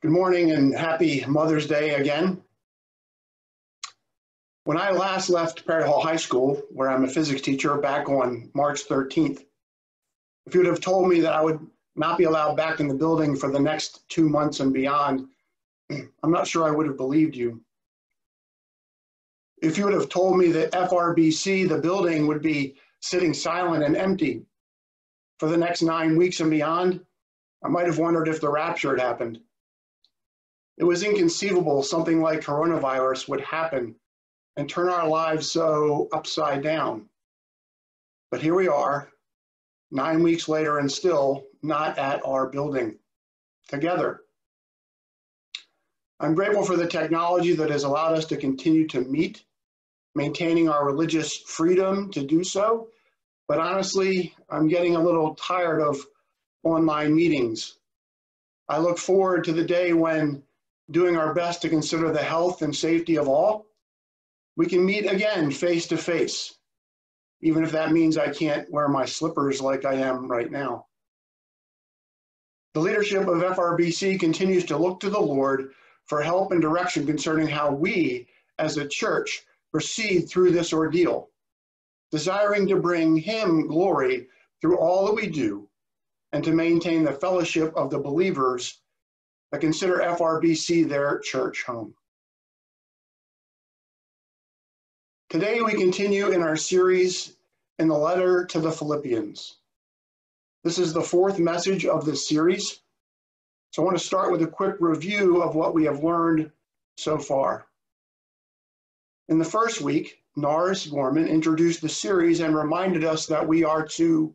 Good morning and happy Mother's Day again. When I last left Perry Hall High School, where I'm a physics teacher, back on March 13th, if you'd have told me that I would not be allowed back in the building for the next 2 months and beyond, I'm not sure I would have believed you. If you would have told me that FRBC, the building, would be sitting silent and empty for the next 9 weeks and beyond, I might have wondered if the rapture had happened. It was inconceivable something like coronavirus would happen and turn our lives so upside down. But here we are, 9 weeks later and still not at our building, together. I'm grateful for the technology that has allowed us to continue to meet, maintaining our religious freedom to do so. But honestly, I'm getting a little tired of online meetings. I look forward to the day when, doing our best to consider the health and safety of all, we can meet again face to face, even if that means I can't wear my slippers like I am right now. The leadership of FRBC continues to look to the Lord for help and direction concerning how we, as a church, proceed through this ordeal, desiring to bring Him glory through all that we do and to maintain the fellowship of the believers that consider FRBC their church home. Today we continue in our series in the letter to the Philippians. This is the fourth message of this series, so I want to start with a quick review of what we have learned so far. In the first week, Nars Gorman introduced the series and reminded us that we are to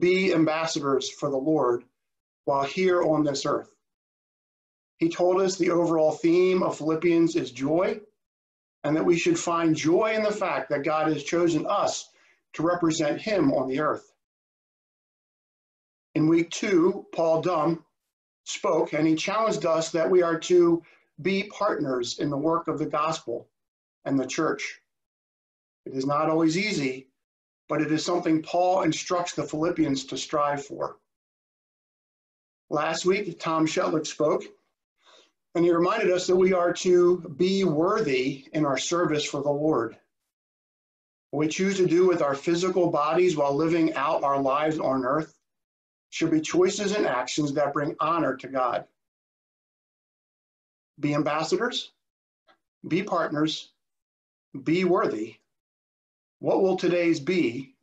be ambassadors for the Lord while here on this earth. He told us the overall theme of Philippians is joy, and that we should find joy in the fact that God has chosen us to represent Him on the earth. In week two, Paul Dunn spoke, and he challenged us that we are to be partners in the work of the gospel and the church. It is not always easy, but it is something Paul instructs the Philippians to strive for. Last week, Tom Shetlick spoke, and he reminded us that we are to be worthy in our service for the Lord. What we choose to do with our physical bodies while living out our lives on earth should be choices and actions that bring honor to God. Be ambassadors, be partners, be worthy. What will today's be?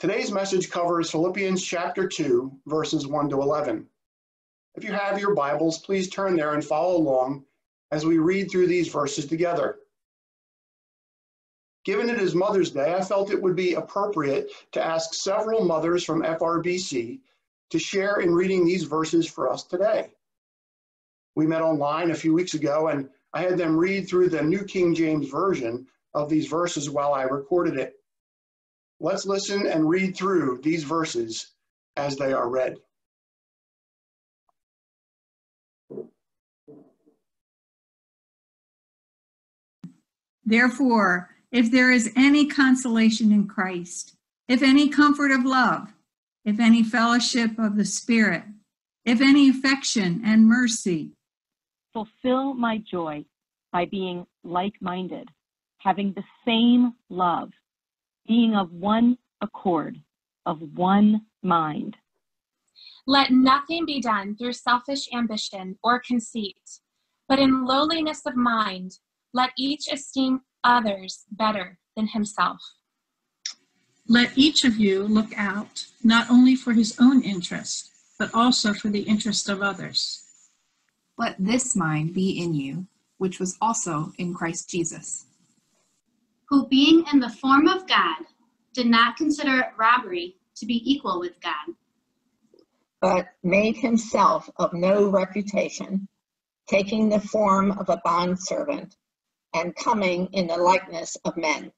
Today's message covers Philippians chapter 2, verses 1 to 11. If you have your Bibles, please turn there and follow along as we read through these verses together. Given it is Mother's Day, I felt it would be appropriate to ask several mothers from FRBC to share in reading these verses for us today. We met online a few weeks ago, and I had them read through the New King James Version of these verses while I recorded it. Let's listen and read through these verses as they are read. Therefore, if there is any consolation in Christ, if any comfort of love, if any fellowship of the Spirit, if any affection and mercy, fulfill my joy by being like-minded, having the same love, being of one accord, of one mind. Let nothing be done through selfish ambition or conceit, but in lowliness of mind, let each esteem others better than himself. Let each of you look out not only for his own interest, but also for the interest of others. Let this mind be in you, which was also in Christ Jesus, who being in the form of God, did not consider robbery to be equal with God, but made himself of no reputation, taking the form of a bondservant, and coming in the likeness of men.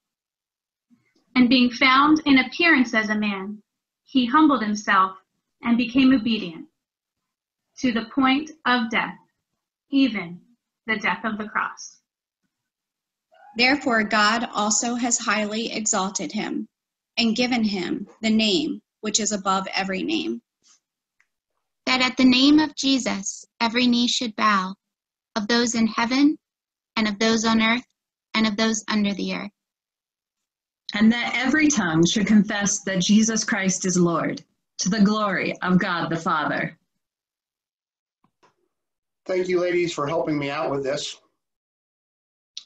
And being found in appearance as a man, he humbled himself and became obedient to the point of death, even the death of the cross. Therefore God also has highly exalted him and given him the name which is above every name, that at the name of Jesus, every knee should bow, of those in heaven, and of those on earth, and of those under the earth. And that every tongue should confess that Jesus Christ is Lord, to the glory of God the Father. Thank you, ladies, for helping me out with this.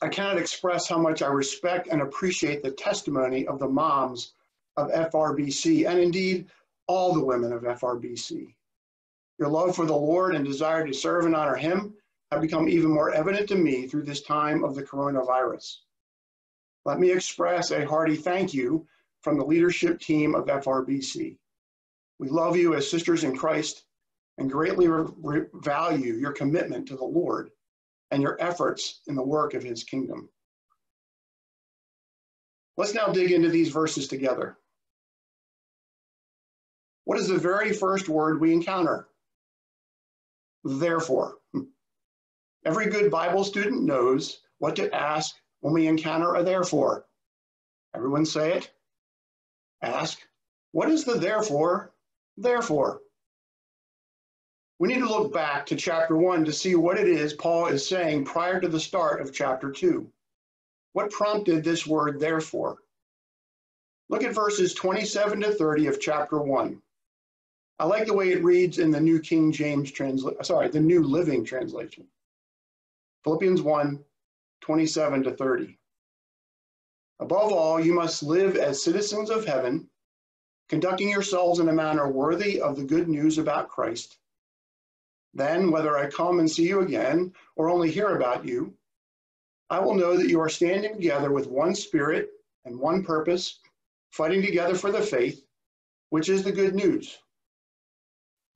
I cannot express how much I respect and appreciate the testimony of the moms of FRBC, and indeed, all the women of FRBC. Your love for the Lord and desire to serve and honor Him have become even more evident to me through this time of the coronavirus. Let me express a hearty thank you from the leadership team of FRBC. We love you as sisters in Christ and greatly value your commitment to the Lord and your efforts in the work of His kingdom. Let's now dig into these verses together. What is the very first word we encounter? Therefore. Every good Bible student knows what to ask when we encounter a therefore. Everyone say it. Ask, what is the therefore, therefore? We need to look back to chapter 1 to see what it is Paul is saying prior to the start of chapter 2. What prompted this word therefore? Look at verses 27 to 30 of chapter 1. I like the way it reads in the New King James Translation, sorry, the New Living Translation. Philippians 1, 27 to 30. Above all, you must live as citizens of heaven, conducting yourselves in a manner worthy of the good news about Christ. Then, whether I come and see you again or only hear about you, I will know that you are standing together with one spirit and one purpose, fighting together for the faith, which is the good news.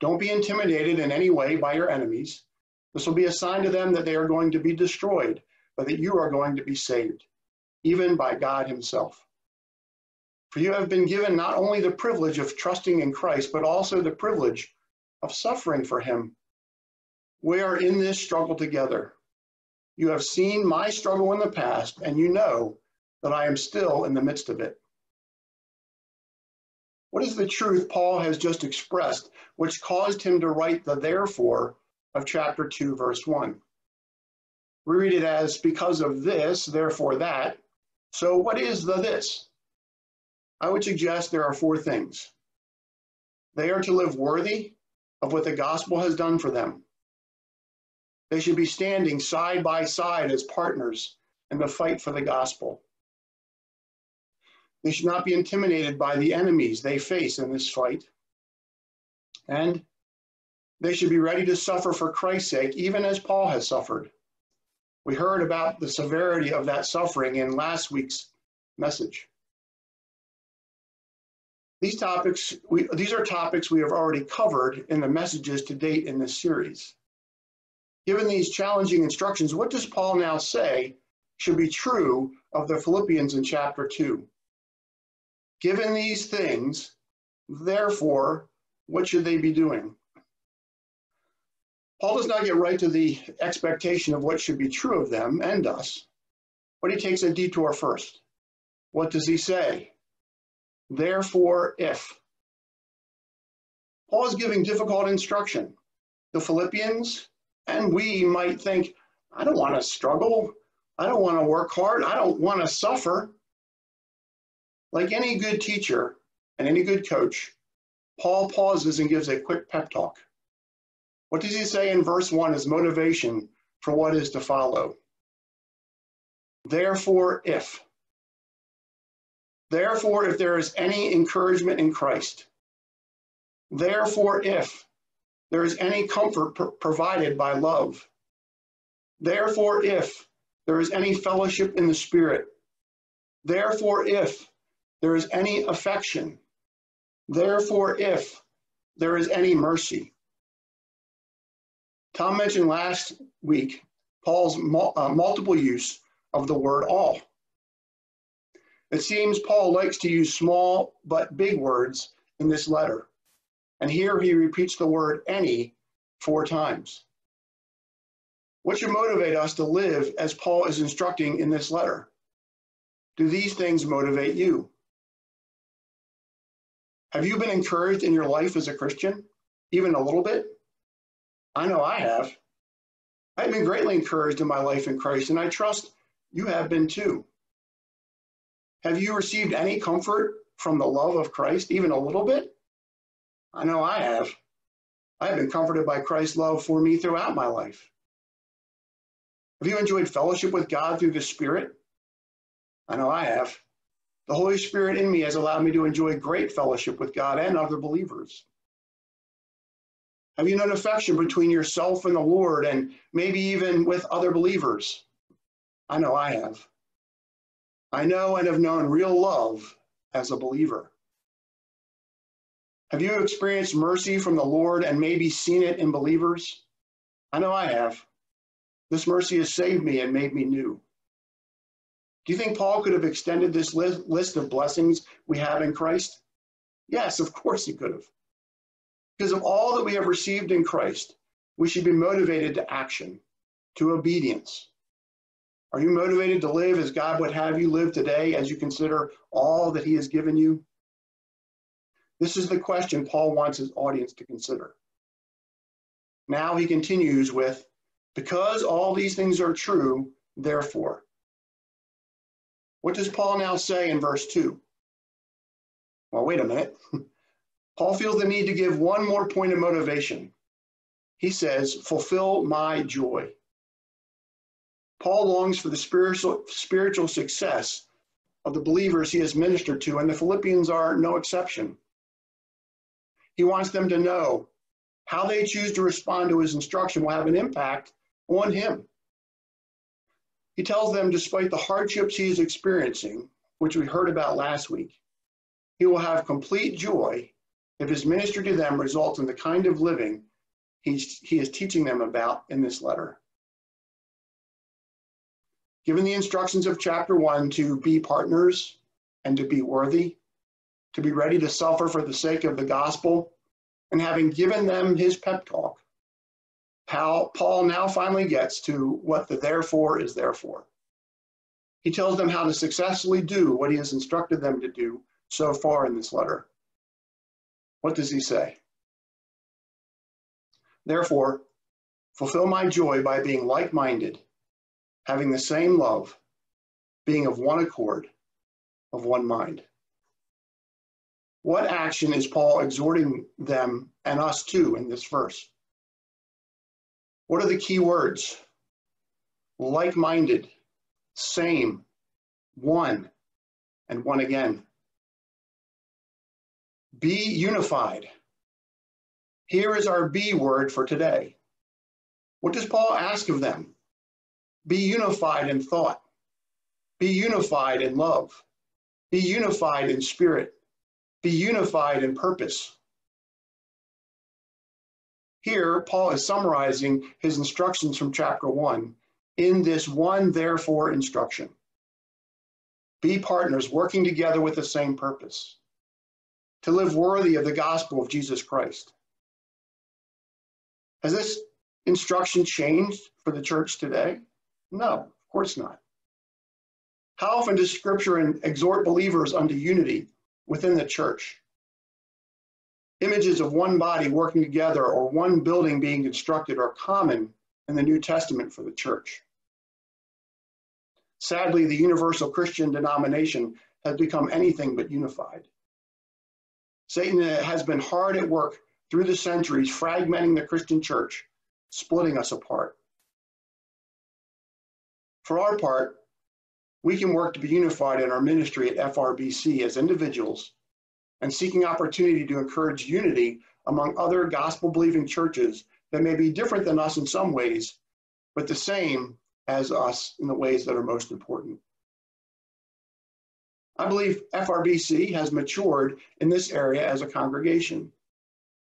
Don't be intimidated in any way by your enemies. This will be a sign to them that they are going to be destroyed, but that you are going to be saved, even by God Himself. For you have been given not only the privilege of trusting in Christ, but also the privilege of suffering for Him. We are in this struggle together. You have seen my struggle in the past, and you know that I am still in the midst of it. What is the truth Paul has just expressed, which caused him to write the therefore of chapter 2, verse 1? We read it as, because of this, therefore that. So what is the this? I would suggest there are four things. They are to live worthy of what the gospel has done for them. They should be standing side by side as partners in the fight for the gospel. They should not be intimidated by the enemies they face in this fight. And they should be ready to suffer for Christ's sake, even as Paul has suffered. We heard about the severity of that suffering in last week's message. These are topics we have already covered in the messages to date in this series. Given these challenging instructions, what does Paul now say should be true of the Philippians in chapter 2? Given these things, therefore, what should they be doing? Paul does not get right to the expectation of what should be true of them and us, but he takes a detour first. What does he say? Therefore, if. Paul is giving difficult instruction. The Philippians, and we might think, I don't want to struggle. I don't want to work hard. I don't want to suffer. Like any good teacher and any good coach, Paul pauses and gives a quick pep talk. What does he say in verse 1 as motivation for what is to follow? Therefore, if. Therefore, if there is any encouragement in Christ. Therefore, if there is any comfort provided by love. Therefore, if there is any fellowship in the Spirit. Therefore, if there is any affection. Therefore, if there is any mercy. Tom mentioned last week Paul's multiple use of the word all. It seems Paul likes to use small but big words in this letter, and here he repeats the word any 4 times. What should motivate us to live as Paul is instructing in this letter? Do these things motivate you? Have you been encouraged in your life as a Christian, even a little bit? I know I have. I've been greatly encouraged in my life in Christ, and I trust you have been too. Have you received any comfort from the love of Christ, even a little bit? I know I have. I have been comforted by Christ's love for me throughout my life. Have you enjoyed fellowship with God through the Spirit? I know I have. The Holy Spirit in me has allowed me to enjoy great fellowship with God and other believers. Have you known affection between yourself and the Lord, and maybe even with other believers? I know I have. I know and have known real love as a believer. Have you experienced mercy from the Lord and maybe seen it in believers? I know I have. This mercy has saved me and made me new. Do you think Paul could have extended this list of blessings we have in Christ? Yes, of course he could have. Because of all that we have received in Christ, we should be motivated to action, to obedience. Are you motivated to live as God would have you live today as you consider all that he has given you? This is the question Paul wants his audience to consider. Now he continues with, because all these things are true, therefore. What does Paul now say in verse 2? Well, wait a minute. Paul feels the need to give one more point of motivation. He says, fulfill my joy. Paul longs for the spiritual success of the believers he has ministered to, and the Philippians are no exception. He wants them to know how they choose to respond to his instruction will have an impact on him. He tells them, despite the hardships he is experiencing, which we heard about last week, he will have complete joy if his ministry to them results in the kind of living he is teaching them about in this letter. Given the instructions of chapter 1 to be partners and to be worthy, to be ready to suffer for the sake of the gospel, and having given them his pep talk, Paul now finally gets to what the therefore is there for. He tells them how to successfully do what he has instructed them to do so far in this letter. What does he say? Therefore, fulfill my joy by being like-minded, having the same love, being of one accord, of one mind. What action is Paul exhorting them and us to in this verse? What are the key words? Like-minded, same, one, and one again. Be unified. Here is our B word for today. What does Paul ask of them? Be unified in thought. Be unified in love. Be unified in spirit. Be unified in purpose. Here, Paul is summarizing his instructions from chapter 1 in this one therefore instruction. Be partners working together with the same purpose, to live worthy of the gospel of Jesus Christ. Has this instruction changed for the church today? No, of course not. How often does Scripture exhort believers unto unity within the church? Images of one body working together or one building being constructed are common in the New Testament for the church. Sadly, the universal Christian denomination has become anything but unified. Satan has been hard at work through the centuries, fragmenting the Christian church, splitting us apart. For our part, we can work to be unified in our ministry at FRBC as individuals and seeking opportunity to encourage unity among other gospel-believing churches that may be different than us in some ways, but the same as us in the ways that are most important. I believe FRBC has matured in this area as a congregation.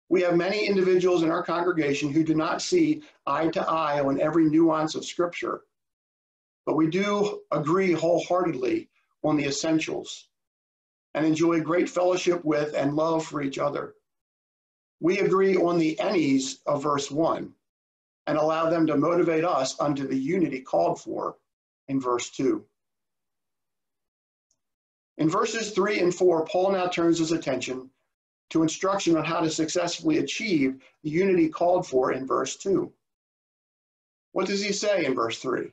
We have many individuals in our congregation who do not see eye to eye on every nuance of Scripture, but we do agree wholeheartedly on the essentials and enjoy great fellowship with and love for each other. We agree on the ends of verse 1 and allow them to motivate us unto the unity called for in verse 2. In verses 3 and 4, Paul now turns his attention to instruction on how to successfully achieve the unity called for in verse 2. What does he say in verse 3?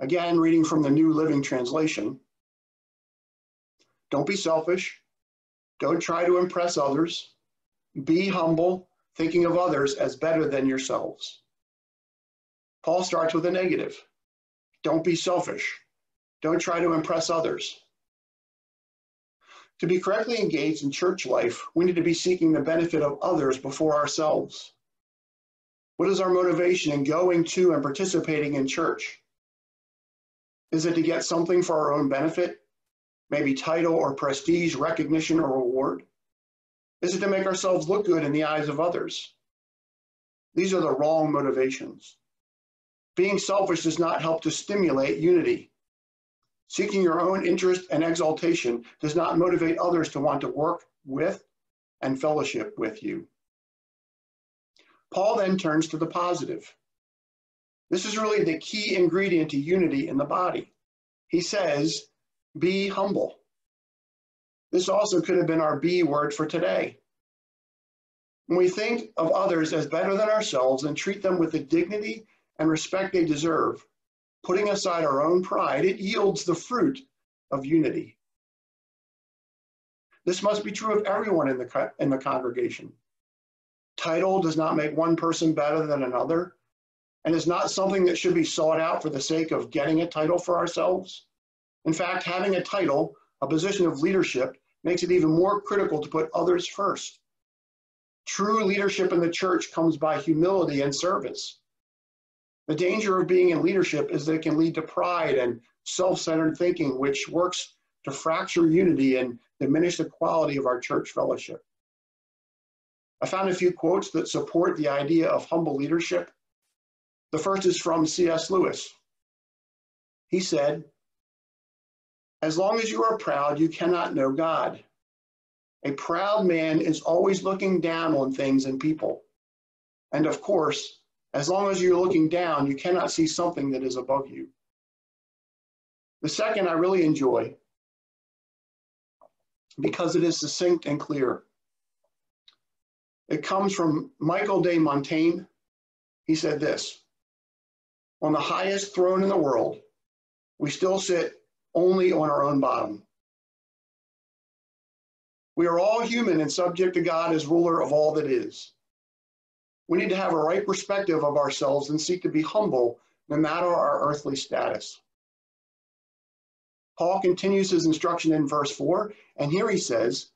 Again, reading from the New Living Translation. Don't be selfish. Don't try to impress others. Be humble, thinking of others as better than yourselves. Paul starts with a negative. Don't be selfish. Don't try to impress others. To be correctly engaged in church life, we need to be seeking the benefit of others before ourselves. What is our motivation in going to and participating in church? Is it to get something for our own benefit? Maybe title or prestige, recognition or reward? Is it to make ourselves look good in the eyes of others? These are the wrong motivations. Being selfish does not help to stimulate unity. Seeking your own interest and exaltation does not motivate others to want to work with and fellowship with you. Paul then turns to the positive. This is really the key ingredient to unity in the body. He says, be humble. This also could have been our B word for today. When we think of others as better than ourselves and treat them with the dignity and respect they deserve, putting aside our own pride, it yields the fruit of unity. This must be true of everyone in the congregation. Title does not make one person better than another, and is not something that should be sought out for the sake of getting a title for ourselves. In fact, having a title, a position of leadership, makes it even more critical to put others first. True leadership in the church comes by humility and service. The danger of being in leadership is that it can lead to pride and self-centered thinking, which works to fracture unity and diminish the quality of our church fellowship. I found a few quotes that support the idea of humble leadership. The first is from C.S. Lewis. He said, "As long as you are proud, you cannot know God. A proud man is always looking down on things and people. And of course, as long as you're looking down, you cannot see something that is above you." The second I really enjoy because it is succinct and clear. It comes from Michael de Montaigne. He said this, "On the highest throne in the world, we still sit only on our own bottom." We are all human and subject to God as ruler of all that is. We need to have a right perspective of ourselves and seek to be humble no matter our earthly status. Paul continues his instruction in verse 4, and here he says,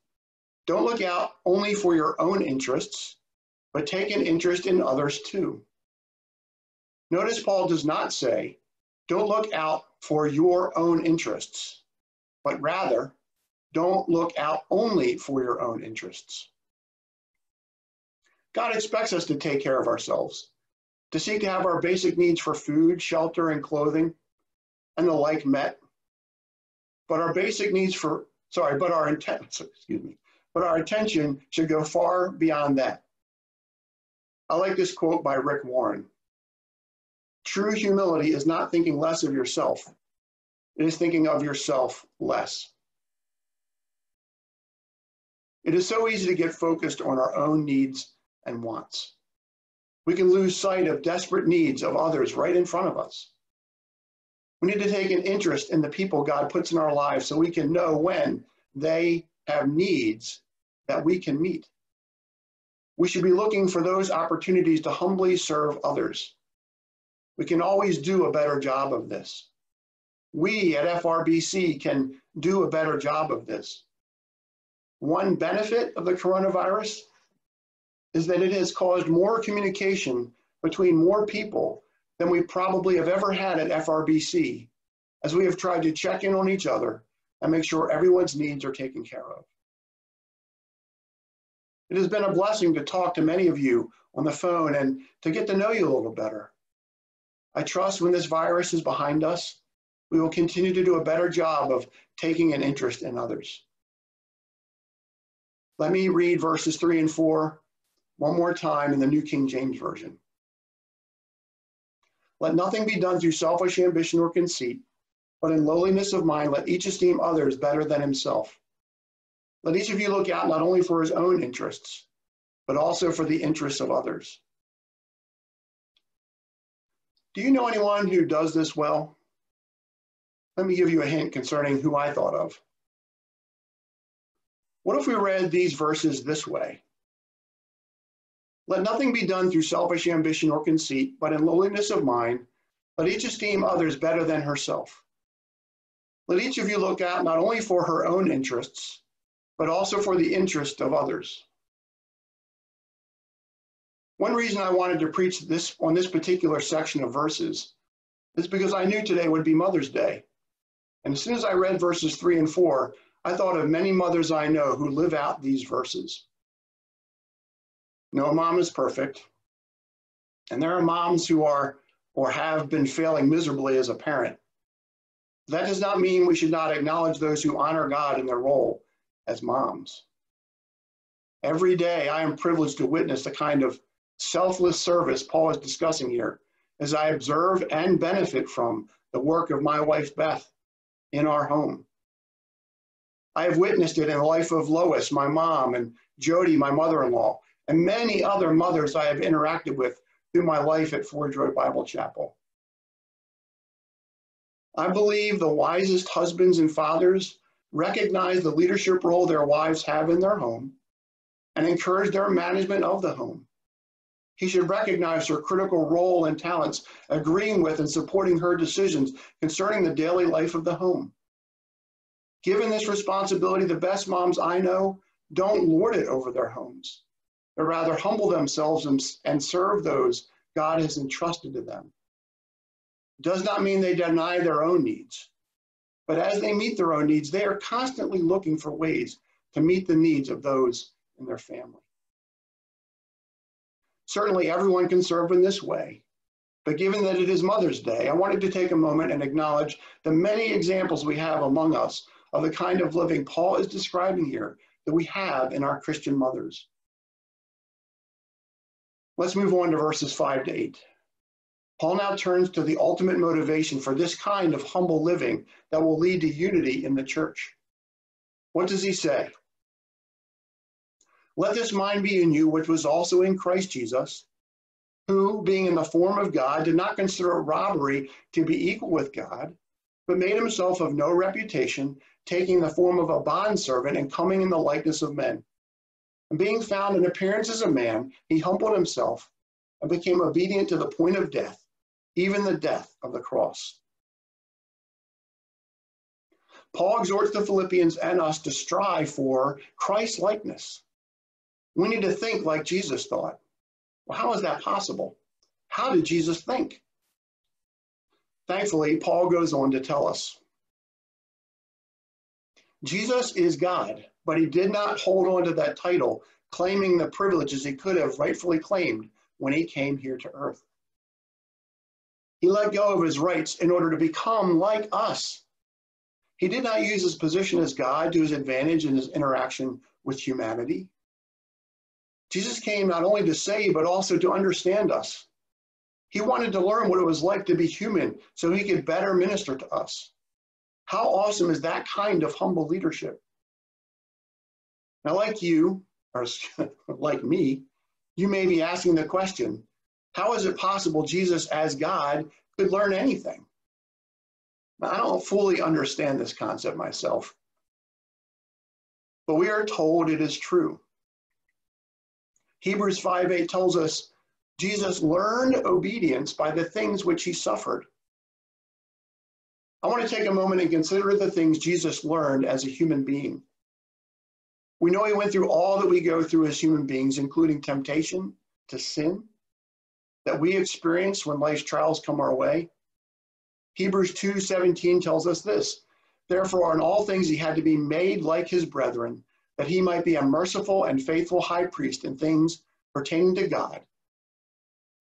"Don't look out only for your own interests, but take an interest in others too." Notice Paul does not say, "Don't look out for your own interests," but rather, "Don't look out only for your own interests." God expects us to take care of ourselves, to seek to have our basic needs for food, shelter, and clothing, and the like met. But our attention should go far beyond that. I like this quote by Rick Warren. "True humility is not thinking less of yourself. It is thinking of yourself less." It is so easy to get focused on our own needs and wants. We can lose sight of desperate needs of others right in front of us. We need to take an interest in the people God puts in our lives so we can know when they have needs that we can meet. We should be looking for those opportunities to humbly serve others. We can always do a better job of this. We at FRBC can do a better job of this. One benefit of the coronavirus is that it has caused more communication between more people than we probably have ever had at FRBC, as we have tried to check in on each other and make sure everyone's needs are taken care of. It has been a blessing to talk to many of you on the phone and to get to know you a little better. I trust when this virus is behind us, we will continue to do a better job of taking an interest in others. Let me read verses 3 and 4 one more time in the New King James Version. "Let nothing be done through selfish ambition or conceit, but in lowliness of mind, let each esteem others better than himself. Let each of you look out not only for his own interests, but also for the interests of others. Do you know anyone who does this well? Let me give you a hint concerning who I thought of. What if we read these verses this way? Let nothing be done through selfish ambition or conceit, but in lowliness of mind, let each esteem others better than herself. Let each of you look out not only for her own interests, but also for the interest of others. One reason I wanted to preach this on this particular section of verses is because I knew today would be Mother's Day. And as soon as I read verses 3 and 4, I thought of many mothers I know who live out these verses. No mom is perfect. And there are moms who are or have been failing miserably as a parent. That does not mean we should not acknowledge those who honor God in their role as moms. Every day I am privileged to witness the kind of selfless service Paul is discussing here as I observe and benefit from the work of my wife Beth in our home. I have witnessed it in the life of Lois, my mom, and Jody, my mother-in-law, and many other mothers I have interacted with through my life at Forge Road Bible Chapel. I believe the wisest husbands and fathers recognize the leadership role their wives have in their home and encourage their management of the home. He should recognize her critical role and talents, agreeing with and supporting her decisions concerning the daily life of the home. Given this responsibility, the best moms I know don't lord it over their homes, but rather humble themselves and serve those God has entrusted to them. It does not mean they deny their own needs, but as they meet their own needs, they are constantly looking for ways to meet the needs of those in their family. Certainly everyone can serve in this way, but given that it is Mother's Day, I wanted to take a moment and acknowledge the many examples we have among us of the kind of living Paul is describing here that we have in our Christian mothers. Let's move on to verses 5 to 8. Paul now turns to the ultimate motivation for this kind of humble living that will lead to unity in the church. What does he say? Let this mind be in you, which was also in Christ Jesus, who, being in the form of God, did not consider robbery to be equal with God, but made himself of no reputation, taking the form of a bondservant and coming in the likeness of men. And being found in appearance as a man, he humbled himself and became obedient to the point of death, even the death of the cross. Paul exhorts the Philippians and us to strive for Christ-likeness. We need to think like Jesus thought. Well, how is that possible? How did Jesus think? Thankfully, Paul goes on to tell us. Jesus is God, but he did not hold on to that title, claiming the privileges he could have rightfully claimed when he came here to earth. He let go of his rights in order to become like us. He did not use his position as God to his advantage in his interaction with humanity. Jesus came not only to save, but also to understand us. He wanted to learn what it was like to be human so he could better minister to us. How awesome is that kind of humble leadership? Now, like you, or like me, you may be asking the question, how is it possible Jesus as God could learn anything? Now, I don't fully understand this concept myself, but we are told it is true. Hebrews 5:8 tells us, Jesus learned obedience by the things which he suffered. I want to take a moment and consider the things Jesus learned as a human being. We know he went through all that we go through as human beings, including temptation to sin that we experience when life's trials come our way. Hebrews 2:17 tells us this, therefore in all things he had to be made like his brethren, that he might be a merciful and faithful high priest in things pertaining to God,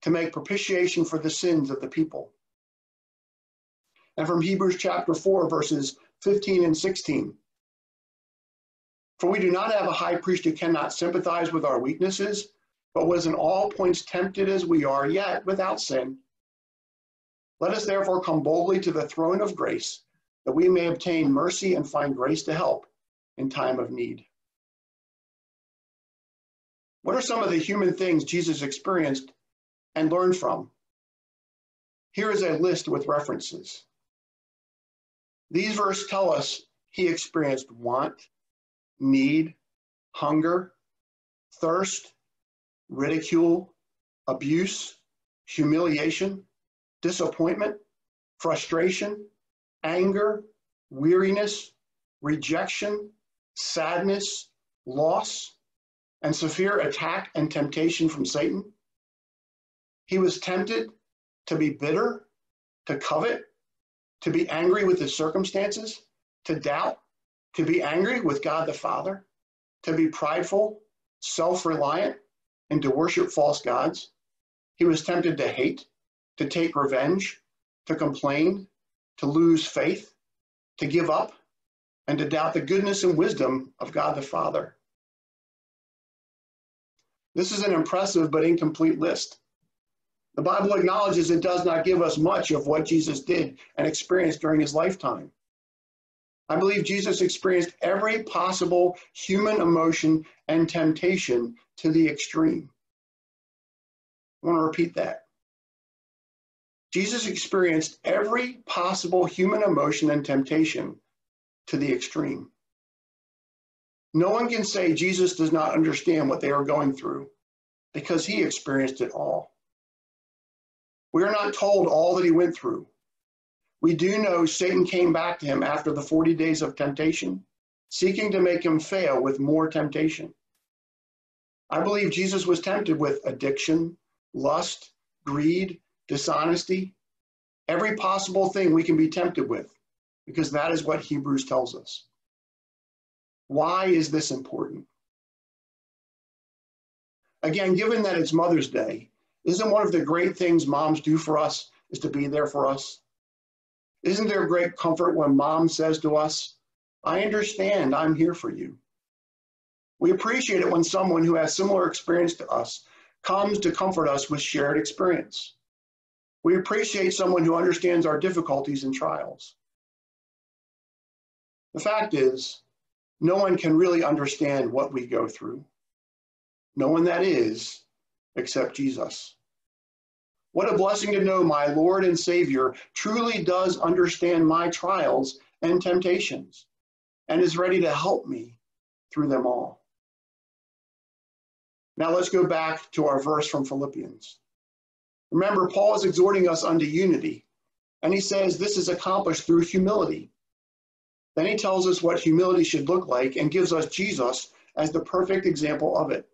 to make propitiation for the sins of the people. And from Hebrews chapter 4, verses 15 and 16. For we do not have a high priest who cannot sympathize with our weaknesses, but was in all points tempted as we are, yet without sin. Let us therefore come boldly to the throne of grace, that we may obtain mercy and find grace to help in time of need. What are some of the human things Jesus experienced and learned from? Here is a list with references. These verses tell us he experienced want, need, hunger, thirst, ridicule, abuse, humiliation, disappointment, frustration, anger, weariness, rejection, sadness, loss, and severe attack and temptation from Satan. He was tempted to be bitter, to covet, to be angry with his circumstances, to doubt, to be angry with God the Father, to be prideful, self-reliant, and to worship false gods. He was tempted to hate, to take revenge, to complain, to lose faith, to give up, and to doubt the goodness and wisdom of God the Father. This is an impressive but incomplete list. The Bible acknowledges it does not give us much of what Jesus did and experienced during his lifetime. I believe Jesus experienced every possible human emotion and temptation to the extreme. I want to repeat that. Jesus experienced every possible human emotion and temptation to the extreme. No one can say Jesus does not understand what they are going through, because he experienced it all. We are not told all that he went through. We do know Satan came back to him after the 40 days of temptation, seeking to make him fail with more temptation. I believe Jesus was tempted with addiction, lust, greed, dishonesty, every possible thing we can be tempted with, because that is what Hebrews tells us. Why is this important? Again, given that it's Mother's Day, isn't one of the great things moms do for us is to be there for us? Isn't there great comfort when mom says to us, "I understand, I'm here for you"? We appreciate it when someone who has similar experience to us comes to comfort us with shared experience. We appreciate someone who understands our difficulties and trials. The fact is, no one can really understand what we go through. No one, that is, except Jesus. What a blessing to know my Lord and Savior truly does understand my trials and temptations and is ready to help me through them all. Now let's go back to our verse from Philippians. Remember, Paul is exhorting us unto unity, and he says this is accomplished through humility. Then he tells us what humility should look like and gives us Jesus as the perfect example of it.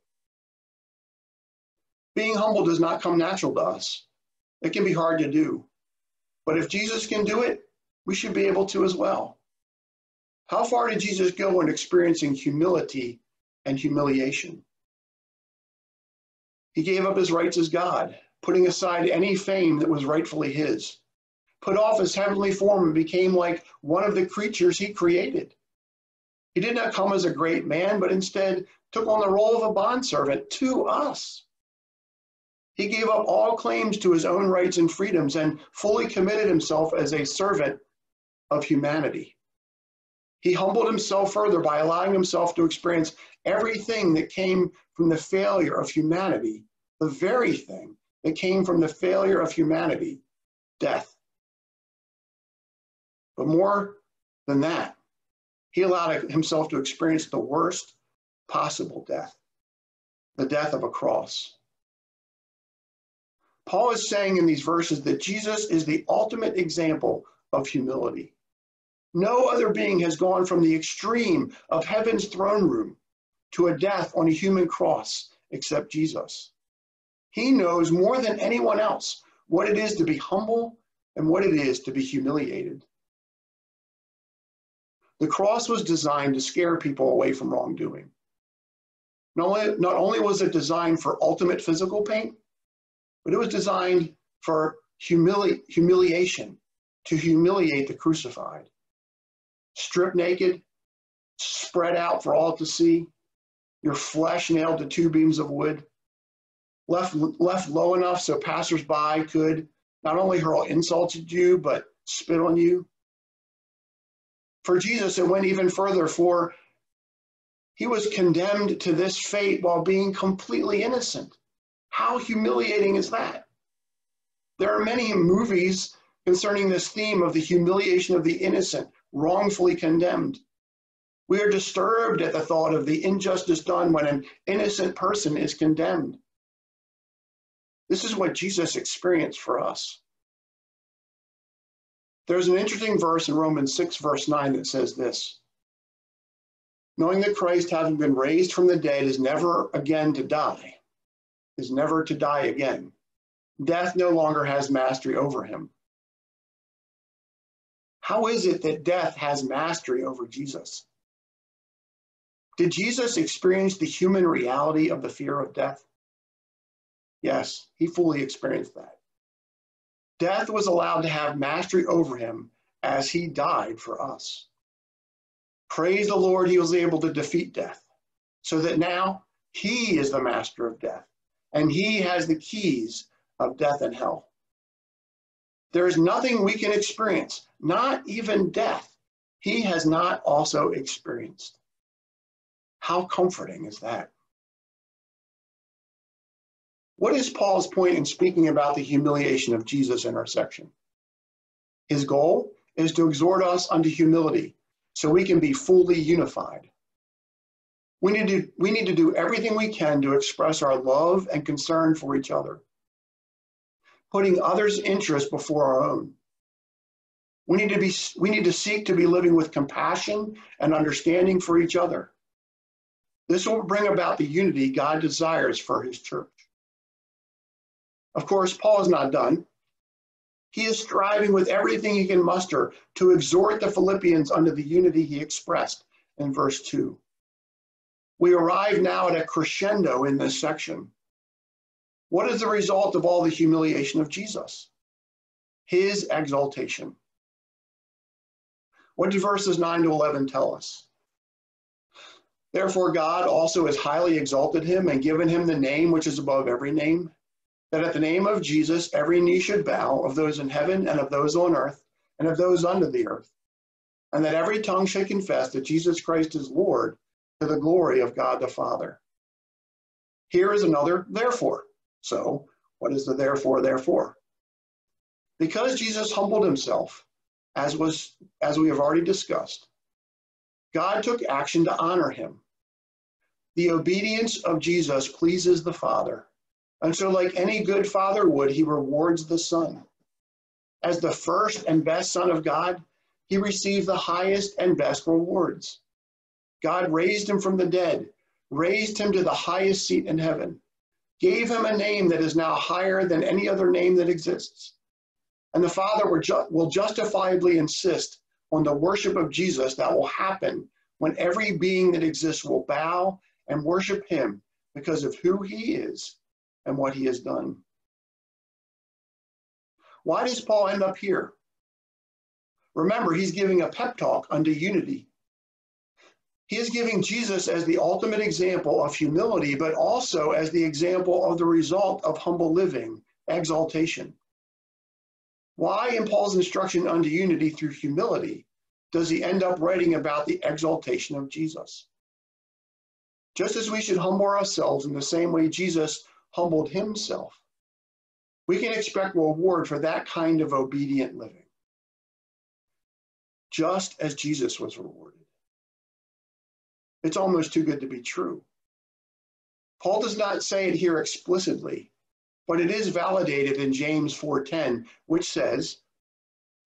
Being humble does not come natural to us. It can be hard to do. But if Jesus can do it, we should be able to as well. How far did Jesus go in experiencing humility and humiliation? He gave up his rights as God, putting aside any fame that was rightfully his, put off his heavenly form and became like one of the creatures he created. He did not come as a great man, but instead took on the role of a bondservant to us. He gave up all claims to his own rights and freedoms and fully committed himself as a servant of humanity. He humbled himself further by allowing himself to experience everything that came from the failure of humanity, the very thing that came from the failure of humanity, death. But more than that, he allowed himself to experience the worst possible death, the death of a cross. Paul is saying in these verses that Jesus is the ultimate example of humility. No other being has gone from the extreme of heaven's throne room to a death on a human cross except Jesus. He knows more than anyone else what it is to be humble and what it is to be humiliated. The cross was designed to scare people away from wrongdoing. Not only was it designed for ultimate physical pain, but it was designed for humiliation, to humiliate the crucified. Stripped naked, spread out for all to see, your flesh nailed to two beams of wood, left low enough so passersby could not only hurl insults at you, but spit on you. For Jesus, it went even further, for He was condemned to this fate while being completely innocent. How humiliating is that? There are many movies concerning this theme of the humiliation of the innocent, wrongfully condemned. We are disturbed at the thought of the injustice done when an innocent person is condemned. This is what Jesus experienced for us. There's an interesting verse in Romans 6, verse 9 that says this: knowing that Christ, having been raised from the dead, is never to die again. Death no longer has mastery over him. How is it that death has mastery over Jesus? Did Jesus experience the human reality of the fear of death? Yes, he fully experienced that. Death was allowed to have mastery over him as he died for us. Praise the Lord, he was able to defeat death, so that now he is the master of death, and he has the keys of death and hell. There is nothing we can experience, not even death, he has not also experienced. How comforting is that? What is Paul's point in speaking about the humiliation of Jesus in our section? His goal is to exhort us unto humility so we can be fully unified. We need to do everything we can to express our love and concern for each other, putting others' interests before our own. We need to seek to be living with compassion and understanding for each other. This will bring about the unity God desires for his church. Of course, Paul is not done. He is striving with everything he can muster to exhort the Philippians unto the unity he expressed in verse 2. We arrive now at a crescendo in this section. What is the result of all the humiliation of Jesus? His exaltation. What do verses 9 to 11 tell us? Therefore God also has highly exalted him and given him the name which is above every name, that at the name of Jesus every knee should bow, of those in heaven and of those on earth and of those under the earth, and that every tongue should confess that Jesus Christ is Lord, to the glory of God the Father. Here is another therefore. So, what is the therefore, therefore? Because Jesus humbled himself, as we have already discussed, God took action to honor him. The obedience of Jesus pleases the Father, and so like any good father would, he rewards the Son. As the first and best Son of God, he received the highest and best rewards. God raised him from the dead, raised him to the highest seat in heaven, gave him a name that is now higher than any other name that exists. And the Father will justifiably insist on the worship of Jesus that will happen when every being that exists will bow and worship him because of who he is and what he has done. Why does Paul end up here? Remember, he's giving a pep talk unto unity. He is giving Jesus as the ultimate example of humility, but also as the example of the result of humble living, exaltation. Why, in Paul's instruction unto unity through humility, does he end up writing about the exaltation of Jesus? Just as we should humble ourselves in the same way Jesus humbled himself, we can expect reward for that kind of obedient living, just as Jesus was rewarded. It's almost too good to be true. Paul does not say it here explicitly, but it is validated in James 4:10, which says,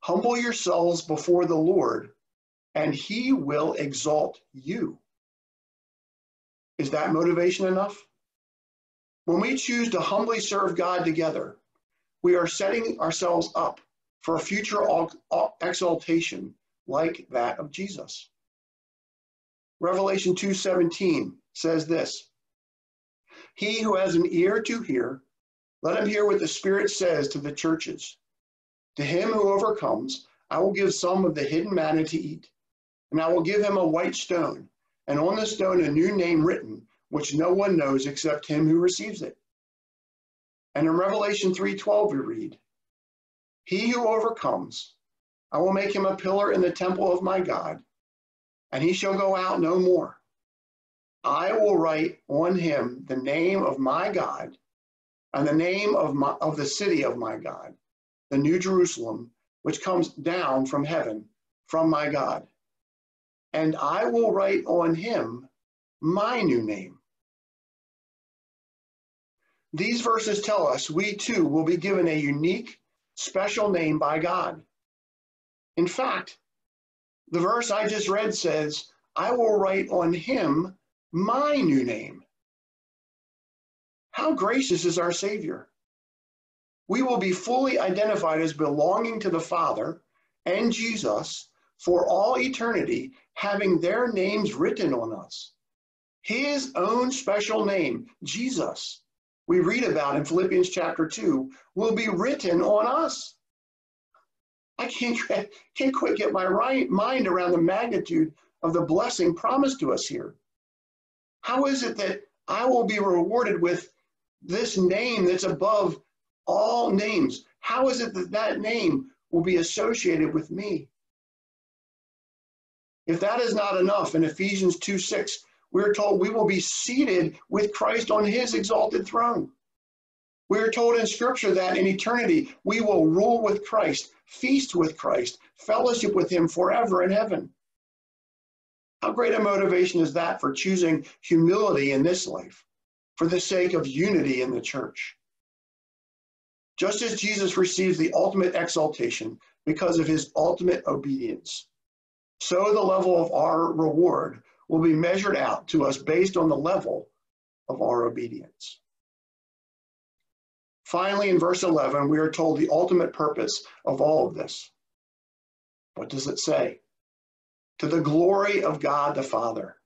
"Humble yourselves before the Lord, and he will exalt you." Is that motivation enough? When we choose to humbly serve God together, we are setting ourselves up for a future exaltation like that of Jesus. Revelation 2:17 says this: "He who has an ear to hear, let him hear what the Spirit says to the churches. To him who overcomes, I will give some of the hidden manna to eat, and I will give him a white stone, and on the stone a new name written, which no one knows except him who receives it." And in Revelation 3:12 we read, "He who overcomes, I will make him a pillar in the temple of my God, and he shall go out no more. I will write on him the name of my God and the name of the city of my God, the New Jerusalem, which comes down from heaven from my God. And I will write on him my new name. These verses tell us we too will be given a unique, special name by God. In fact, the verse I just read says, I will write on him my new name. How gracious is our Savior. We will be fully identified as belonging to the Father and Jesus for all eternity, having their names written on us. His own special name, Jesus, we read about in Philippians chapter 2, will be written on us. I can't quite get my mind around the magnitude of the blessing promised to us here. How is it that I will be rewarded with this name that's above all names? How is it that that name will be associated with me? If that is not enough, in Ephesians 2:6, we're told we will be seated with Christ on his exalted throne. We're told in Scripture that in eternity, we will rule with Christ, feast with Christ, fellowship with him forever in heaven. How great a motivation is that for choosing humility in this life for the sake of unity in the church? Just as Jesus receives the ultimate exaltation because of his ultimate obedience, so the level of our reward will be measured out to us based on the level of our obedience. Finally, in verse 11, we are told the ultimate purpose of all of this. What does it say? To the glory of God the Father.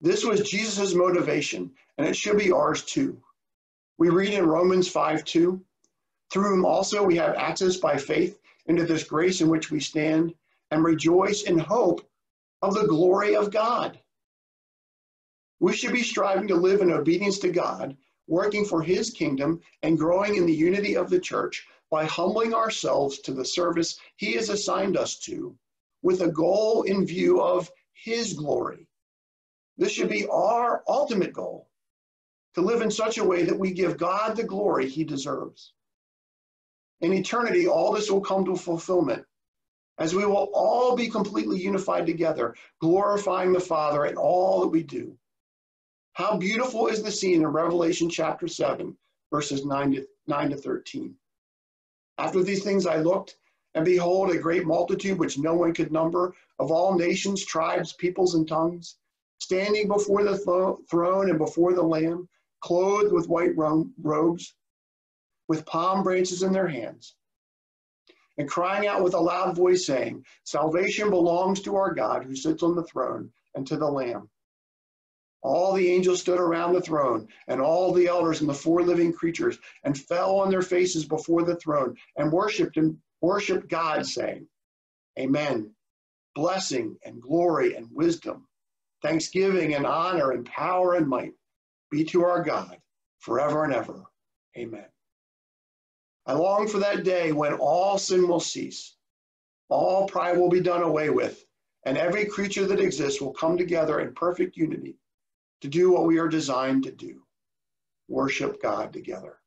This was Jesus' motivation, and it should be ours too. We read in Romans 5:2, through whom also we have access by faith into this grace in which we stand and rejoice in hope of the glory of God. We should be striving to live in obedience to God, working for his kingdom and growing in the unity of the church by humbling ourselves to the service he has assigned us to, with a goal in view of his glory. This should be our ultimate goal, to live in such a way that we give God the glory he deserves. In eternity, all this will come to fulfillment, as we will all be completely unified together, glorifying the Father in all that we do. How beautiful is the scene in Revelation chapter 7, verses 9 to 13. After these things I looked, and behold, a great multitude which no one could number, of all nations, tribes, peoples, and tongues, standing before the throne and before the Lamb, clothed with white robes, with palm branches in their hands, and crying out with a loud voice, saying, Salvation belongs to our God who sits on the throne and to the Lamb. All the angels stood around the throne, and all the elders and the four living creatures, and fell on their faces before the throne, and worshipped God, saying, Amen. Blessing and glory and wisdom, thanksgiving and honor and power and might be to our God forever and ever. Amen. I long for that day when all sin will cease, all pride will be done away with, and every creature that exists will come together in perfect unity to do what we are designed to do, worship God together.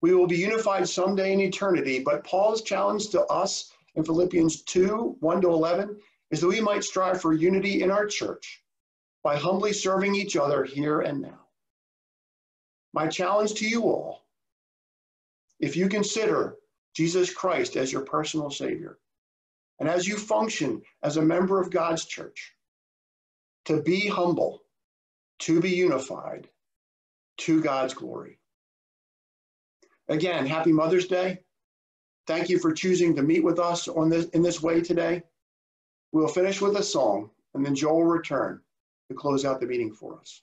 We will be unified someday in eternity, but Paul's challenge to us in Philippians 2:1-11 is that we might strive for unity in our church by humbly serving each other here and now. My challenge to you all, if you consider Jesus Christ as your personal Savior, and as you function as a member of God's church, to be humble, to be unified, to God's glory. Again, happy Mother's Day. Thank you for choosing to meet with us in this way today. We'll finish with a song, and then Joel will return to close out the meeting for us.